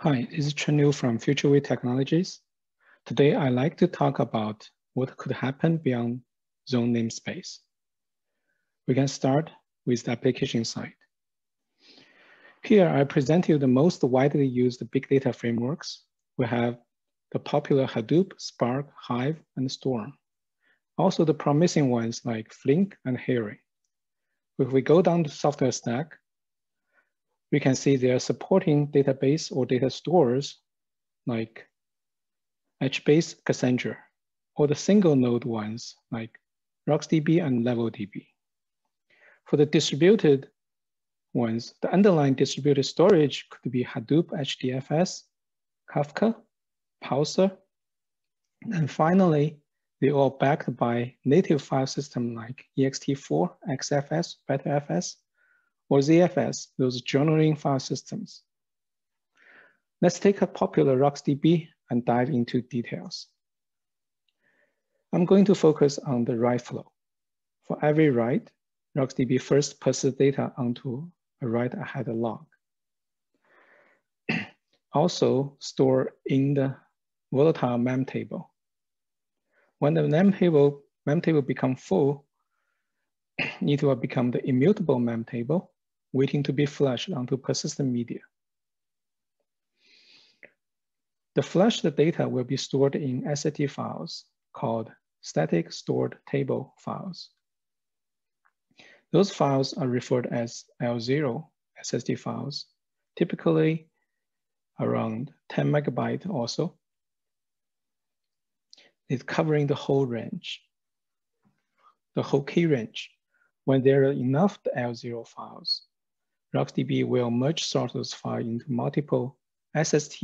Hi, this is Chun Liu from Futurewei Technologies. Today, I'd like to talk about what could happen beyond zone namespace. We can start with the application side. Here, I present you the most widely used big data frameworks. We have the popular Hadoop, Spark, Hive, and Storm. Also the promising ones like Flink and Heron. If we go down the software stack, we can see they are supporting database or data stores like HBase, Cassandra, or the single node ones like RocksDB and LevelDB. For the distributed ones, the underlying distributed storage could be Hadoop, HDFS, Kafka, Pulsar, and finally, they are backed by native file system like ext4, xfs, BetterFS, or zfs, those journaling file systems. Let's take a popular RocksDB and dive into details. I'm going to focus on the write flow. For every write, RocksDB first passes data onto a write ahead log. Also stored in the volatile mem table. When the mem table becomes full, it will become the immutable mem table, waiting to be flushed onto persistent media. The flushed data will be stored in SST files called static stored table files. Those files are referred as L0 SST files, typically around 10 megabytes or so. It's covering the whole range, the whole key range. When there are enough L0 files, RocksDB will merge sort those files into multiple SST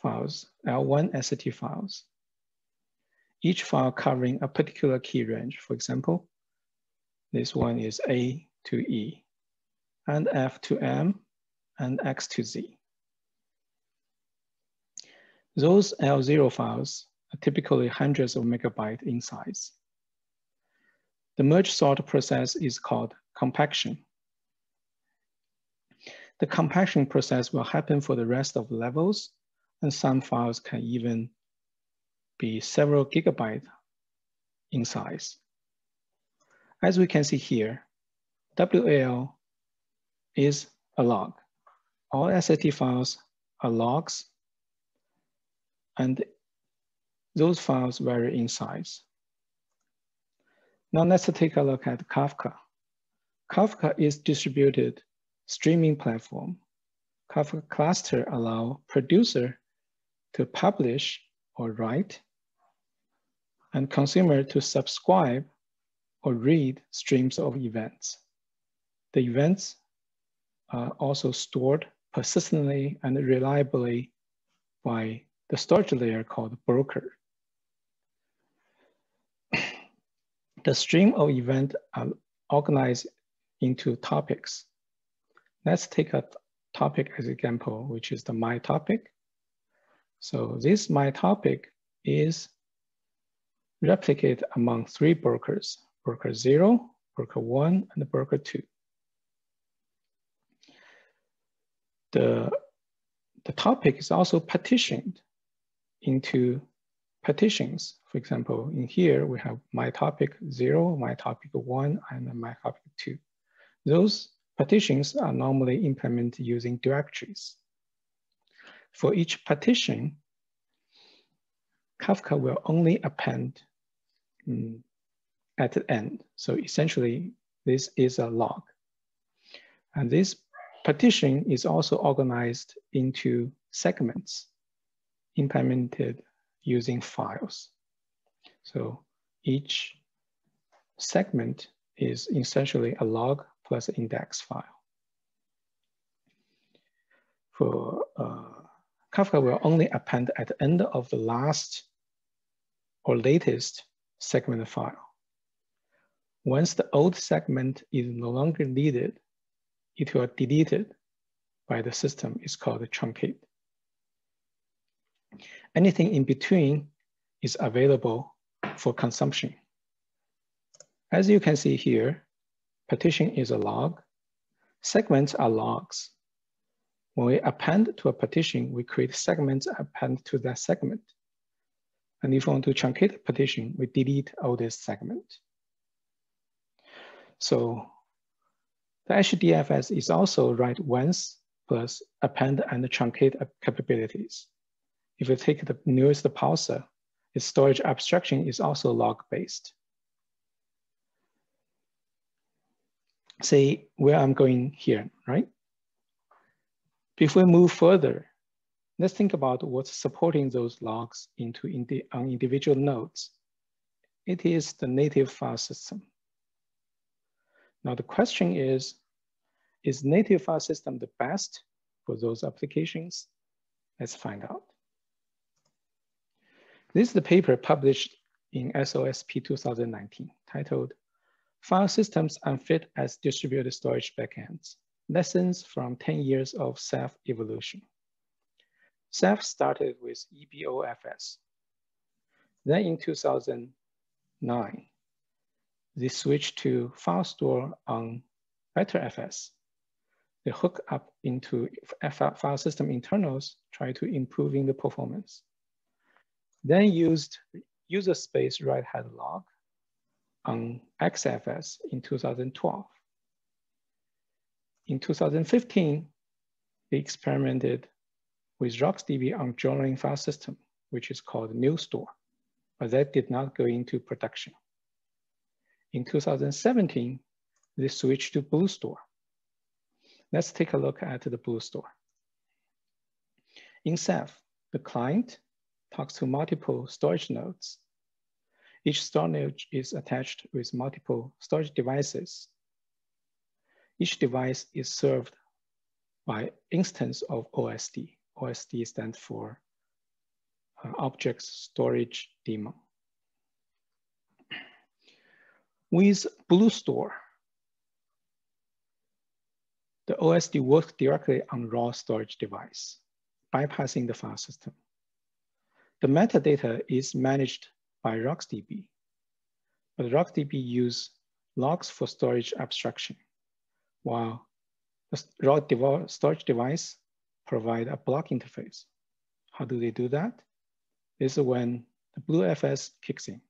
files, L1 SST files, each file covering a particular key range. For example, this one is A to E, and F to M, and X to Z. Those L0 files are typically hundreds of megabytes in size. The merge sort process is called compaction. The compaction process will happen for the rest of levels, and some files can even be several gigabytes in size. As we can see here, WAL is a log. All SST files are logs, and those files vary in size. Now let's take a look at Kafka. Kafka is distributed streaming platform. Kafka cluster allows producer to publish or write, and consumer to subscribe or read streams of events. The events are also stored persistently and reliably by the storage layer called broker. The stream of events are organized into topics. Let's take a topic as an example, which is the my topic. So this my topic is replicated among three brokers, broker 0, broker 1, and broker 2. The topic is also partitioned into partitions. For example, in here, we have my topic 0, my topic 1, and my topic 2. Those partitions are normally implemented using directories. For each partition, Kafka will only append at the end. So essentially, this is a log. And this partition is also organized into segments implemented using files. So each segment is essentially a log plus index file. For Kafka will only append at the end of the last or latest segment file. Once the old segment is no longer needed, it will be deleted by the system. It's called truncate. Anything in between is available for consumption. As you can see here, Partition is a log. Segments are logs. When we append to a partition, we create segments append to that segment. And if we want to truncate a partition, we delete all this segment. So the HDFS is also write once plus append and truncate capabilities. If we take the newest Pulsar, its storage abstraction is also log-based. Say where I'm going here, right? Before we move further, let's think about what's supporting those logs on individual nodes. It is the native file system. Now the question is native file system the best for those applications? Let's find out. This is the paper published in SOSP 2019, titled File Systems Unfit as Distributed Storage Backends, Lessons from 10 Years of Ceph Evolution. Ceph started with EBOFS. Then in 2009, they switched to file store on BetterFS. They hook up into file system internals, try to improving the performance. Then used user space write-ahead log on xfs in 2012. In 2015, they experimented with RocksDB on journaling file system, which is called NewStore, but that did not go into production. In 2017, they switched to BlueStore. Let's take a look at the BlueStore. In Ceph, the client talks to multiple storage nodes. Each storage node is attached with multiple storage devices. Each device is served by instance of OSD. OSD stands for Object Storage Daemon. With BlueStore, the OSD works directly on raw storage device, bypassing the file system. The metadata is managed by RocksDB, but RocksDB uses logs for storage abstraction, while the raw storage device provides a block interface. How do they do that? This is when the BlueFS kicks in.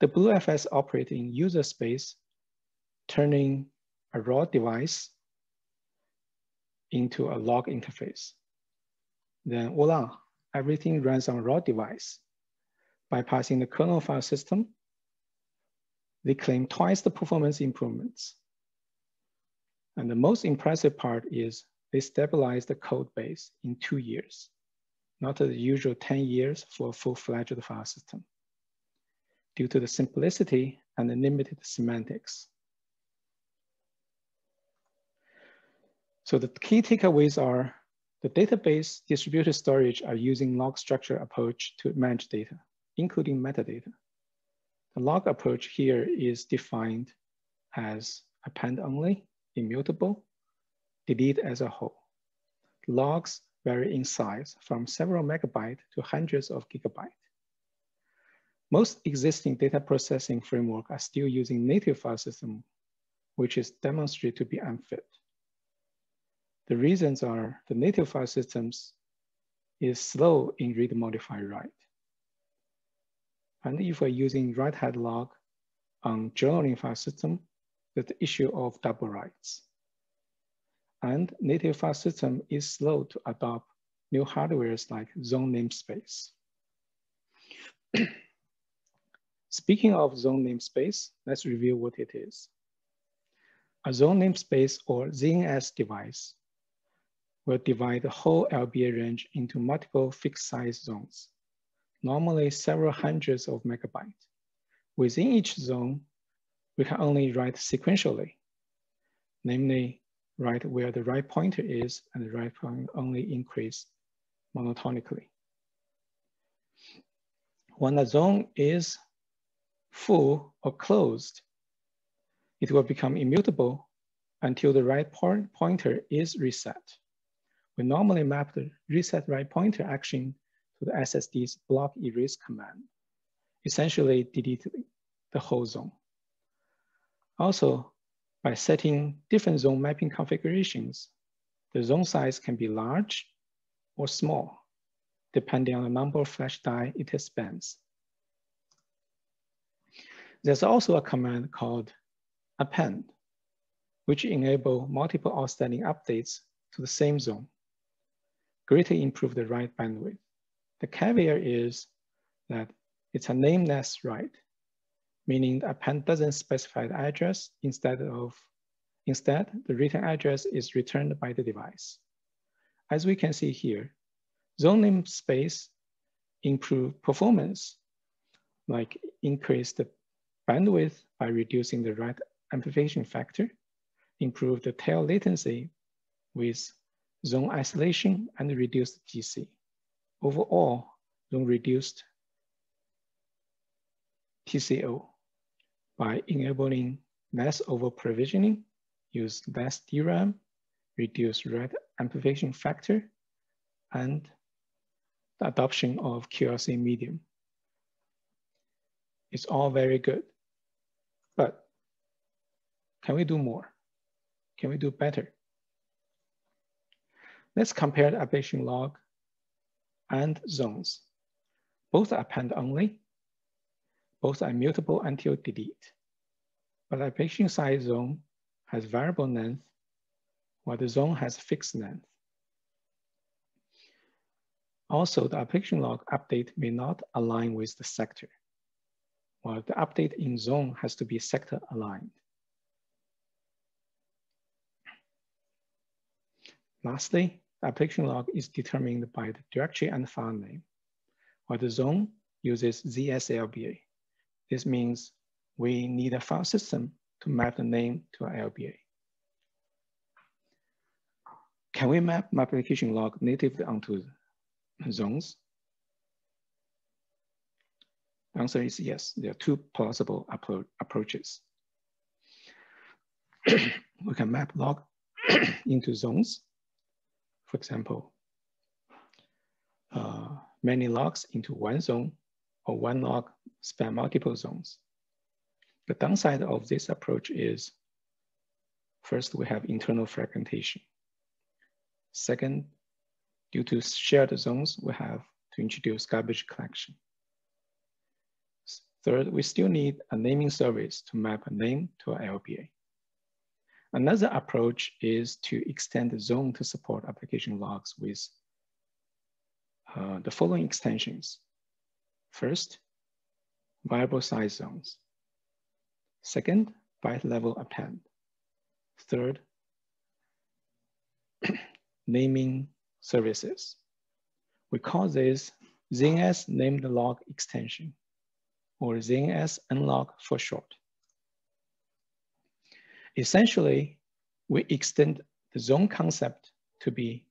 The BlueFS operates in user space, turning a raw device into a log interface. Then voila. Everything runs on raw device. Bypassing the kernel file system, they claim twice the performance improvements. And the most impressive part is they stabilized the code base in 2 years, not the usual 10 years for a full-fledged file system, due to the simplicity and the limited semantics. So the key takeaways are: the database distributed storage are using log structure approach to manage data, including metadata. The log approach here is defined as append only, immutable, delete as a whole. Logs vary in size from several megabytes to hundreds of gigabytes. Most existing data processing frameworks are still using native file system, which is demonstrated to be unfit. The reasons are the native file systems is slow in read, modify, write. And if we're using write-ahead log on journaling file system, there's the issue of double writes. And native file system is slow to adopt new hardwares like zone namespace. Speaking of zone namespace, let's review what it is. A zone namespace or ZNS device will divide the whole LBA range into multiple fixed size zones, normally several hundreds of megabytes. Within each zone, we can only write sequentially, namely write where the right pointer is, and the right pointer only increase monotonically. When a zone is full or closed, it will become immutable until the right pointer is reset. We normally map the reset right pointer action to the SSD's block erase command, essentially deleting the whole zone. Also, By setting different zone mapping configurations, the zone size can be large or small, depending on the number of flash die it spans. There's also a command called append, which enable multiple outstanding updates to the same zone, greatly improve the write bandwidth. The caveat is that it's a nameless write, meaning the append doesn't specify the address. Instead, the written address is returned by the device. As we can see here, zone name space improve performance, like increase the bandwidth by reducing the write amplification factor, improve the tail latency with zone isolation and reduced TC. Overall, zone reduced TCO by enabling less over provisioning, use less DRAM, reduce write amplification factor, and the adoption of QLC medium. It's all very good, but can we do more? Can we do better? Let's compare the application log and zones. Both are append only, both are mutable until delete. But the application size zone has variable length, while the zone has fixed length. Also, the application log update may not align with the sector, while the update in zone has to be sector aligned. Lastly, the application log is determined by the directory and file name, while the zone uses ZSLBA. This means we need a file system to map the name to our LBA. Can we map my application log natively onto zones? The answer is yes. There are two possible approaches. We can map log into zones. For example, many logs into one zone, or one log span multiple zones. The downside of this approach is, first, we have internal fragmentation. Second, due to shared zones, we have to introduce garbage collection. Third, we still need a naming service to map a name to an LBA. Another approach is to extend the zone to support application logs with the following extensions. First, variable size zones. Second, byte level append. Third, naming services. We call this ZNS named log extension, or ZNSNLOG for short. Essentially, we extend the zone concept to be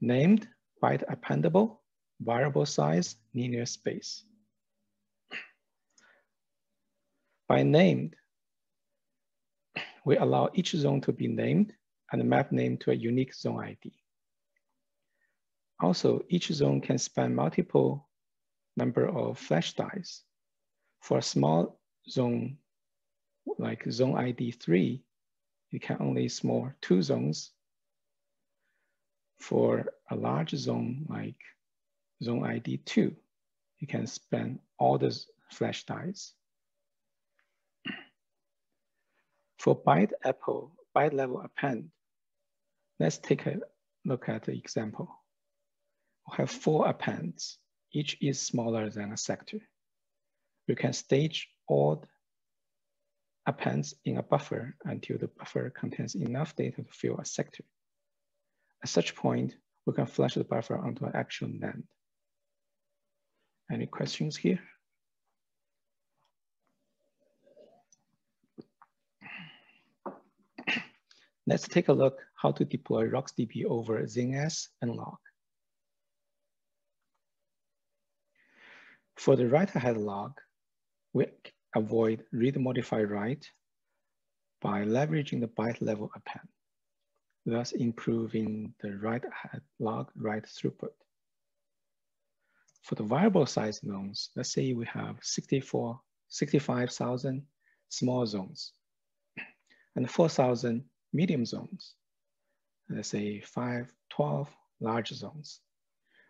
named, byte appendable, variable size, linear space. By named, we allow each zone to be named and map name to a unique zone ID. Also, each zone can span multiple number of flash dies. For a small zone, like zone ID 3, you can only store 2 zones. For a large zone, like zone ID 2, you can span all the flash dies. For byte level append, let's take a look at the example. We have 4 appends, each is smaller than a sector. We can stage all appends in a buffer until the buffer contains enough data to fill a sector. At such point, we can flush the buffer onto an actual NAND. Any questions here? Let's take a look how to deploy RocksDB over ZNSNLOG. For the write-ahead log, we avoid read, modify, write by leveraging the byte level append, thus improving the write-ahead log write throughput. For the variable size zones, let's say we have 65,000 small zones. and 4,000 medium zones, and let's say 512 large zones.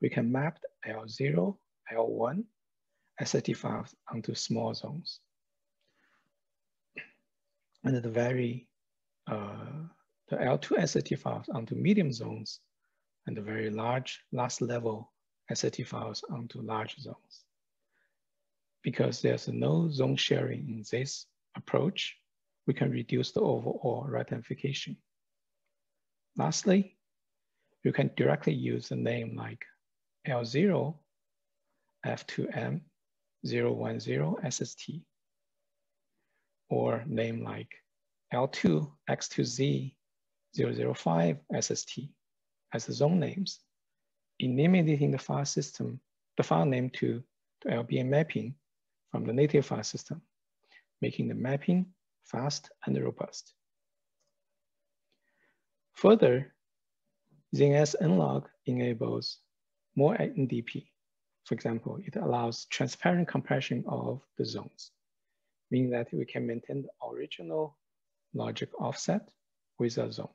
We can map the L0, L1, SST files onto small zones. And the L2 SST files onto medium zones, and the very large last level SST files onto large zones. Because there's no zone sharing in this approach, we can reduce the overall ratification. Lastly, you can directly use a name like L0 F2M 010 SST, or name like L2 X2Z 005 SST as the zone names, eliminating the file system, the file name to LBA mapping from the native file system, making the mapping fast and robust. Further, ZNSNLOG enables more NDP. For example, it allows transparent compression of the zones, meaning that we can maintain the original logic offset with a zone.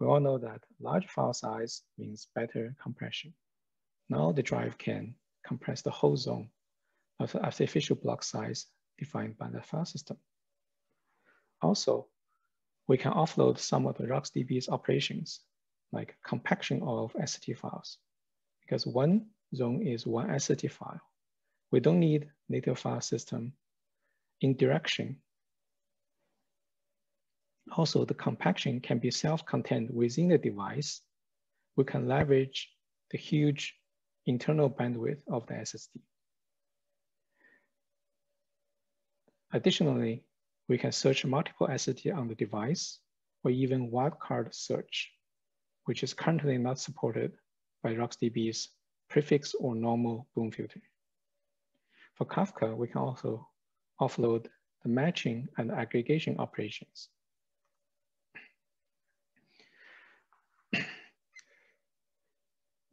We all know that large file size means better compression. Now the drive can compress the whole zone of the artificial block size defined by the file system. Also, we can offload some of the RocksDB's operations, like compaction of SST files, because one zone is one SST file. We don't need native file system indirection. Also, the compaction can be self-contained within the device. We can leverage the huge internal bandwidth of the SSD. Additionally, we can search multiple SSD on the device, or even wildcard search, which is currently not supported by RocksDB's prefix or normal Bloom filter. For Kafka, we can also offload the matching and aggregation operations.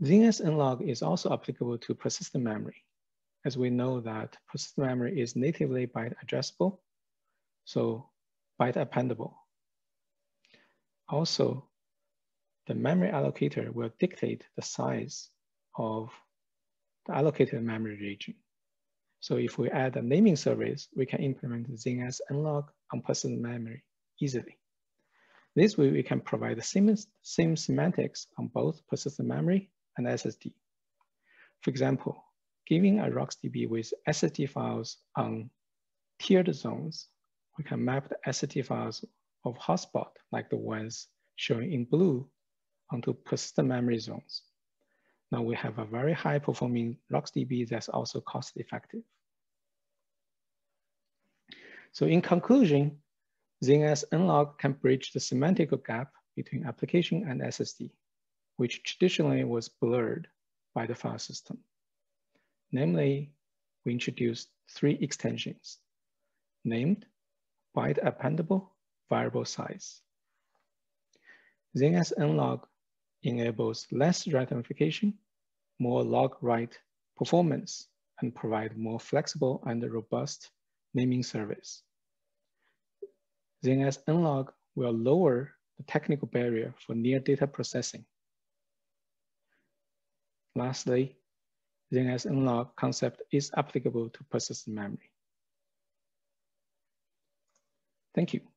ZNSNLOG is also applicable to persistent memory, as we know that persistent memory is natively byte addressable, so byte appendable. Also, the memory allocator will dictate the size of the allocated memory region. So if we add a naming service, we can implement ZNSNLOG on persistent memory easily. This way, we can provide the same semantics on both persistent memory and SSD. For example, giving a RocksDB with SSD files on tiered zones, we can map the SSD files of hotspot, like the ones shown in blue, onto persistent memory zones. Now we have a very high performing RocksDB that's also cost effective. So in conclusion, ZNSNLOG can bridge the semantical gap between application and SSD, which traditionally was blurred by the file system. Namely, we introduced three extensions named byte appendable variable size. ZNSNLOG enables less write amplification, more log write performance, and provide more flexible and robust naming service. ZNSNLOG will lower the technical barrier for near data processing. Lastly, ZNSNLOG concept is applicable to persistent memory. Thank you.